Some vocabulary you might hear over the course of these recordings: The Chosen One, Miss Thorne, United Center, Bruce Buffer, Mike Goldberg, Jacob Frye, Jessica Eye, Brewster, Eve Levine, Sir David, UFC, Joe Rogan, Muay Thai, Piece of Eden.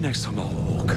Maybe next time I'll walk.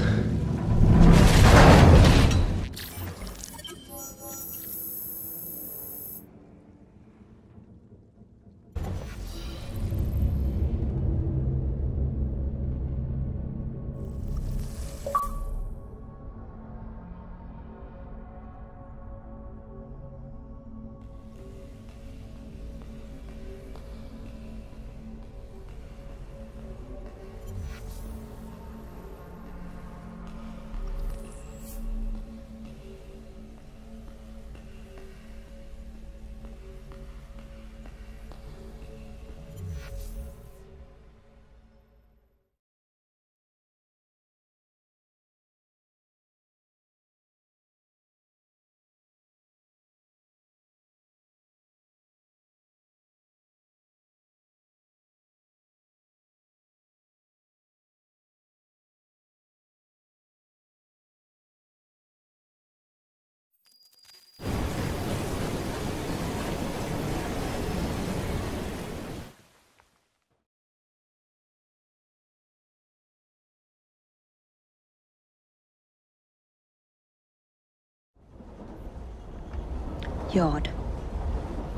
Yard.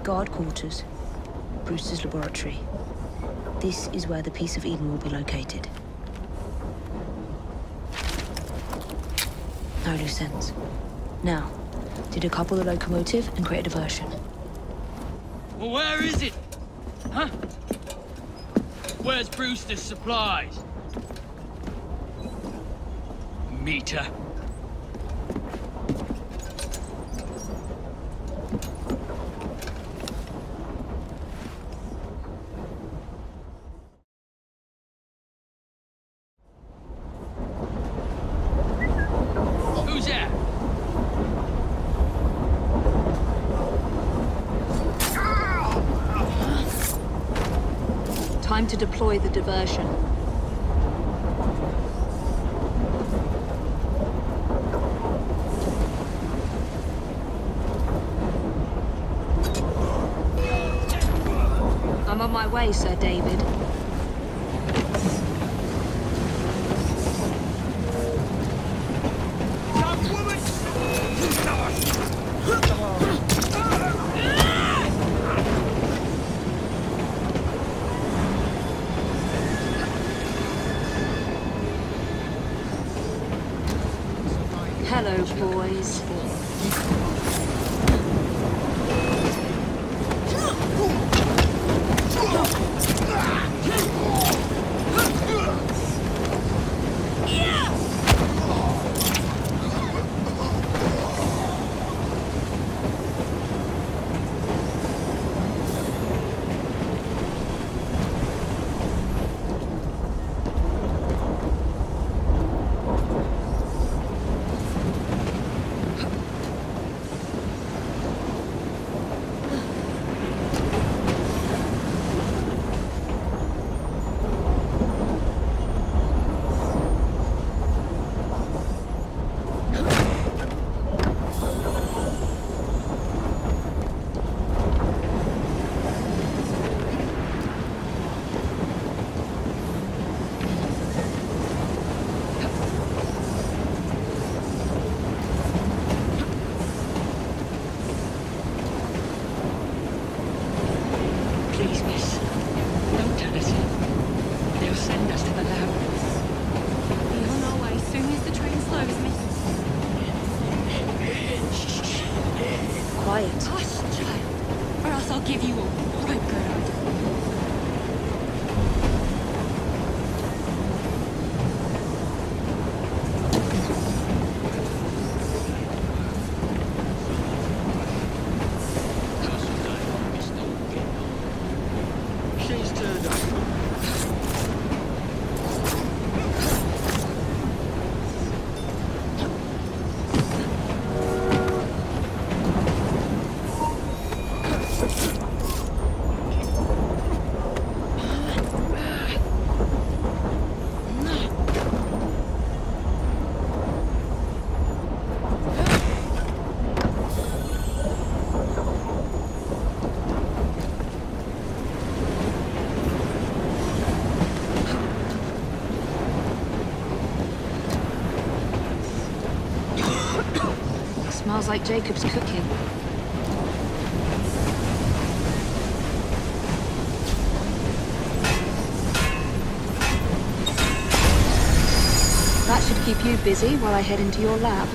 Guard quarters. Brewster's laboratory. This is where the Piece of Eden will be located. No loose ends. Now, did a couple the locomotive and create a diversion. Well, where is it? Huh? Where's Brewster's supplies? Meter. Time to deploy the diversion. I'm on my way, Sir David. Hello, boys. Smells like Jacob's cooking. That should keep you busy while I head into your lab.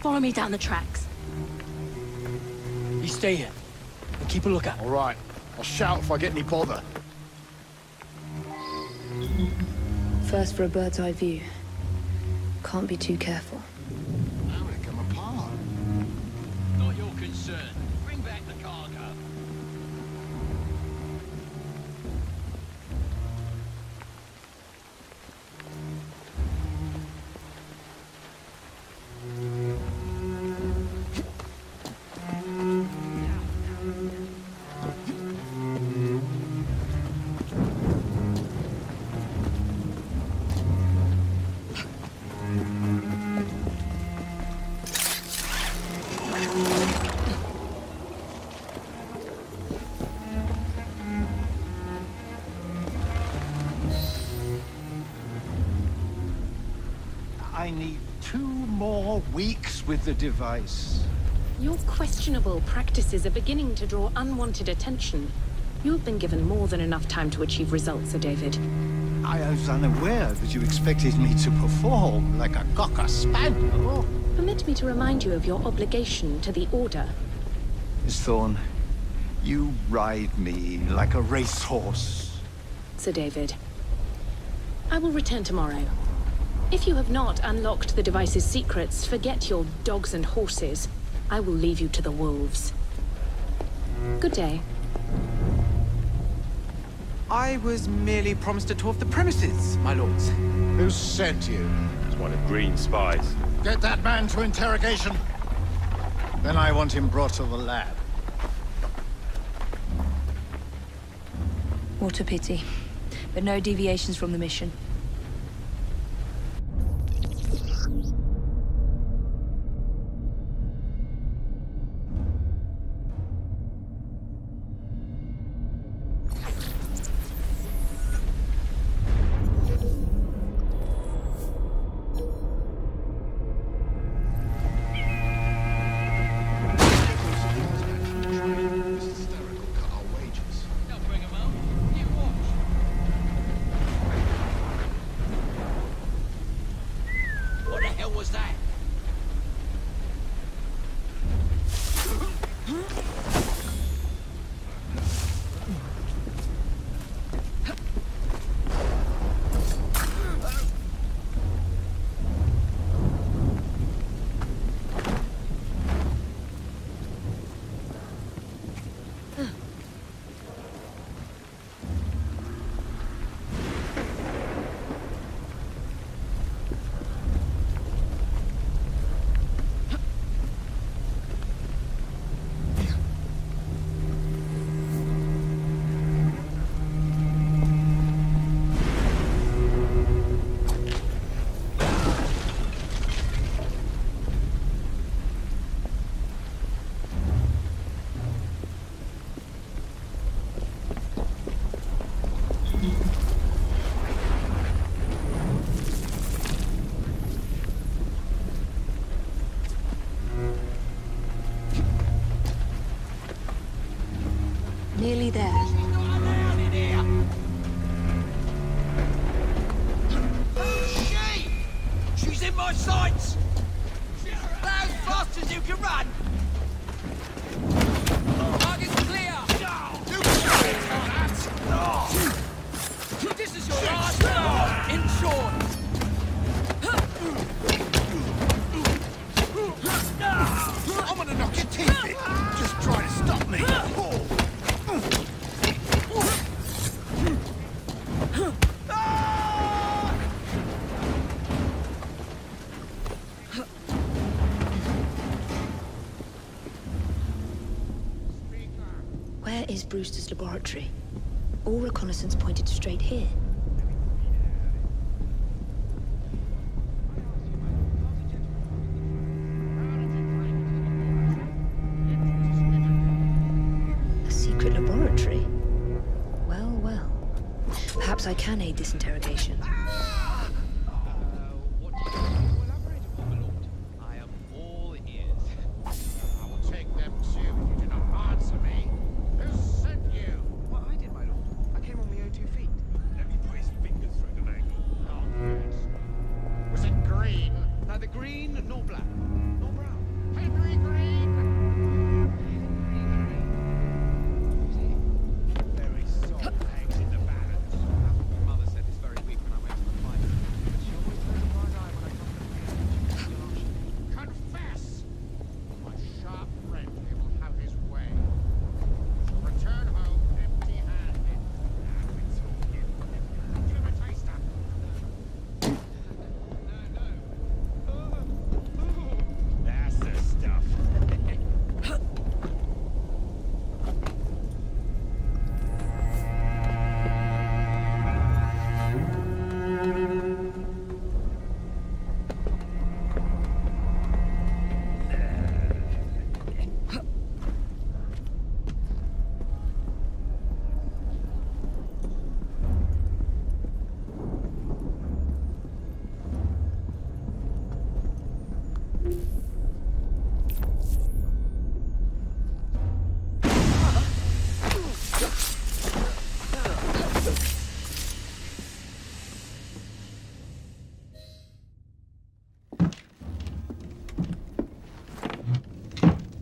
Follow me down the tracks. You stay here and keep a lookout. All right. I'll shout if I get any bother. First for a bird's eye view. Can't be too careful. I'll make them apart. Not your concern. Bring back the cargo. I need 2 more weeks with the device. Your questionable practices are beginning to draw unwanted attention. You've been given more than enough time to achieve results, Sir David. I was unaware that you expected me to perform like a cocker spaniel. Permit me to remind you of your obligation to the Order. Miss Thorne, you ride me like a racehorse. Sir David, I will return tomorrow. If you have not unlocked the device's secrets, forget your dogs and horses. I will leave you to the wolves. Good day. I was merely promised a tour of the premises, my lords. Who sent you? It's one of Green's spies. Get that man to interrogation. Then I want him brought to the lab. What a pity, but no deviations from the mission. Nearly there. Who's she? She's in my sights! About as fast as you can run! Target's clear! You can't do that! This is your last one! In short! I'm gonna knock your teeth in! Just try to stop me! Oh. Where is Brewster's laboratory? All reconnaissance pointed straight here. A secret laboratory? Well, well. Perhaps I can aid this interrogation.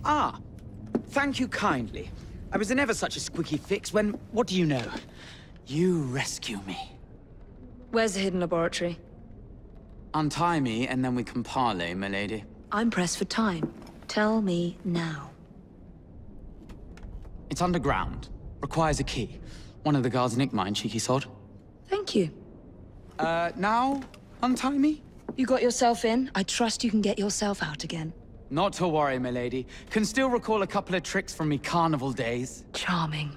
Ah, thank you kindly. I was in ever such a squeaky fix when, what do you know? You rescue me. Where's the hidden laboratory? Untie me and then we can parley, my lady. I'm pressed for time. Tell me now. It's underground. Requires a key. One of the guards nicked mine, cheeky sod. Thank you. Now, untie me? You got yourself in. I trust you can get yourself out again. Not to worry, my lady. Can still recall a couple of tricks from me carnival days. Charming.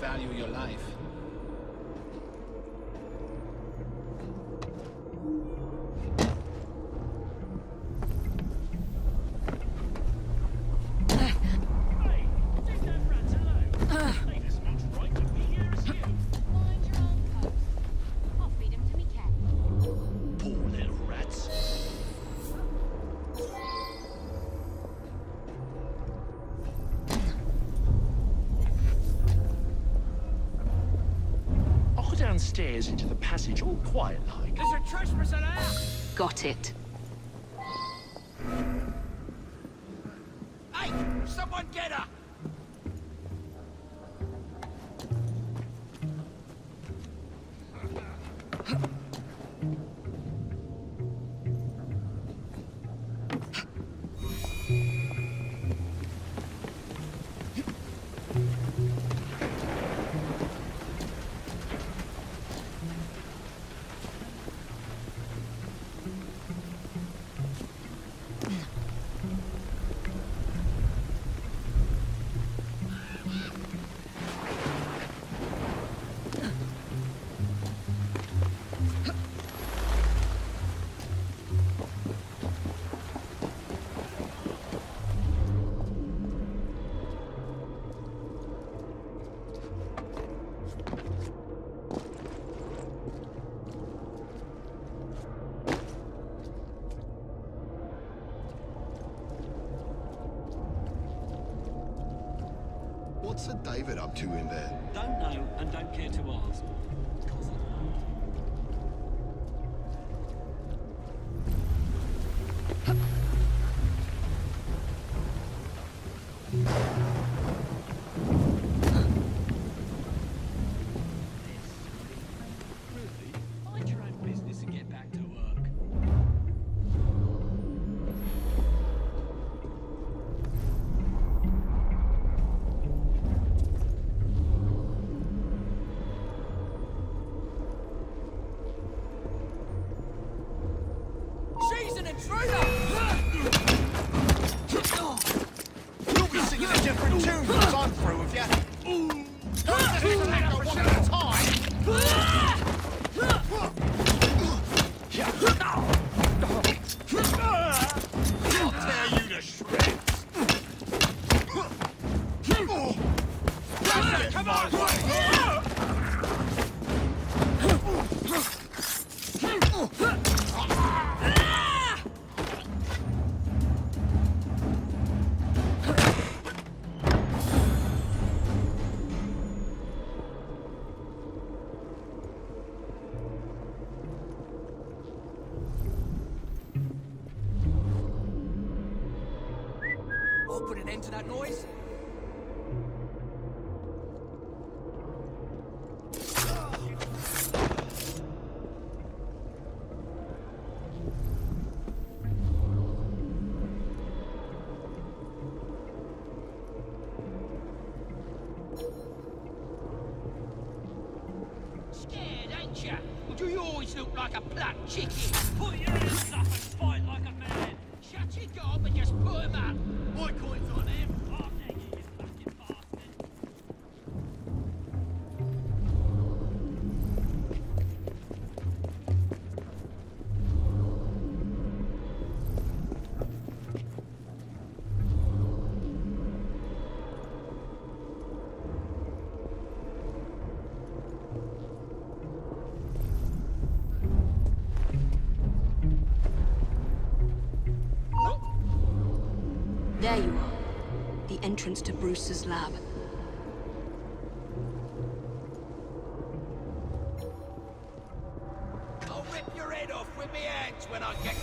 Value your life. Stairs into the passage, all quiet like. Got it. Hey, someone get her! What's Sir David up to in there? Don't know and don't care to ask. There you are, the entrance to Brewster's lab. I'll rip your head off with my hands when I get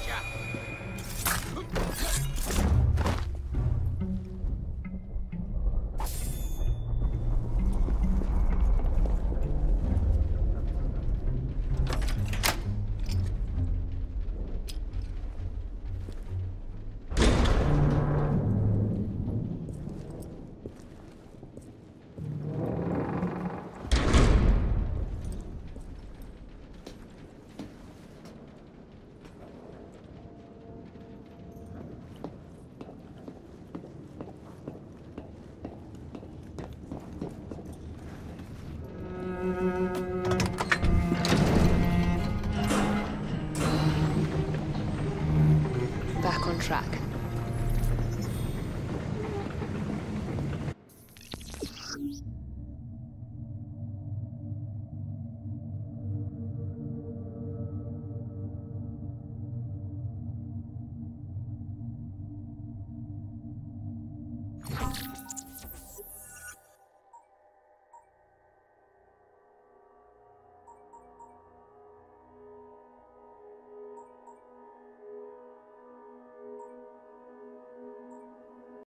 you